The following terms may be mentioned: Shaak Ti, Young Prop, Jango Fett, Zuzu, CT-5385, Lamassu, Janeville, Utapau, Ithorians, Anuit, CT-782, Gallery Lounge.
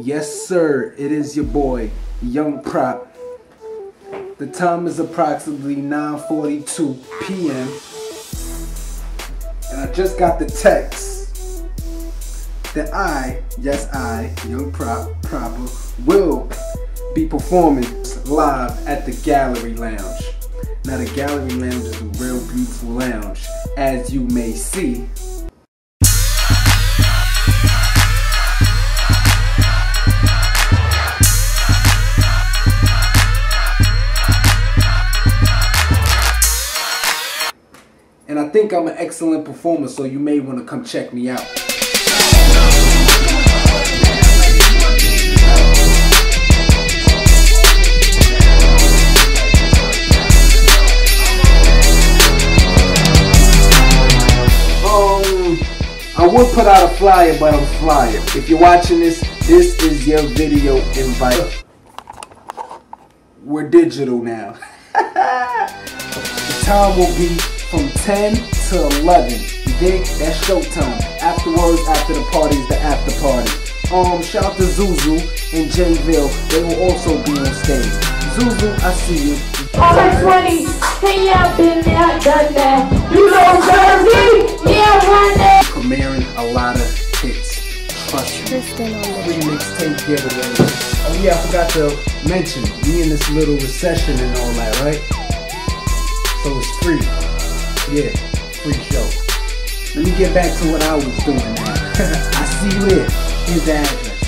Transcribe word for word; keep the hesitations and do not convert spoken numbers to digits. Yes sir, it is your boy, Young Prop. The time is approximately nine forty-two p m And I just got the text that I, yes I, Young Prop, proper, will be performing live at the Gallery Lounge. Now the Gallery Lounge is a real beautiful lounge, as you may see. And I think I'm an excellent performer, so you may want to come check me out. Um, I would put out a flyer, but I'm flying. If you're watching this, this is your video invite. We're digital now. The time will be from ten to eleven, you dig? That's showtime. Afterwards, after the party is the after party. Um, shout out to Zuzu and Janeville. They will also be on stage. Zuzu, I see you. All my twenties, hey, y'all been there, done that. You know Jersey, yeah, one day. Premiering a lot of hits. Trust me. Free mixtape giveaway. Oh yeah, I forgot to mention, we in this little recession and all that, right? So it's free. Yeah, free show. Let me get back to what I was doing now. I see you there. Here's the address.